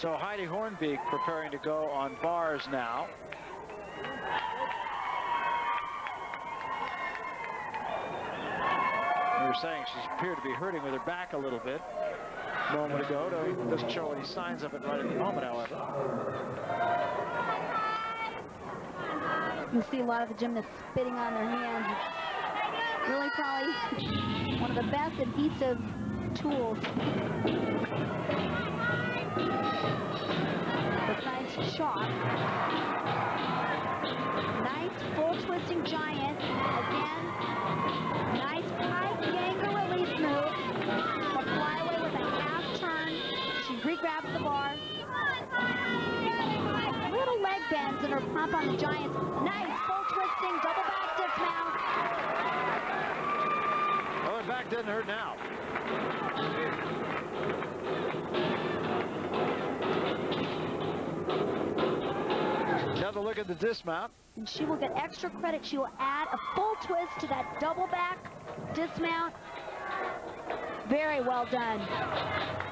So Heidi Hornbeek preparing to go on bars now. We were saying she appeared to be hurting with her back a little bit a moment ago. Doesn't show any signs of it right at the moment, however. You see a lot of the gymnasts spitting on their hands. It's really probably one of the best adhesive tools. That's nice shot. Nice full twisting giant. Again, nice pike angle release move. The flyaway with a half turn. She re-grabs the bar. Little leg bends in her pump on the giants. Nice full twisting double back dip now. Well, her back didn't hurt now. Another look at the dismount. And she will get extra credit. She will add a full twist to that double back dismount. Very well done.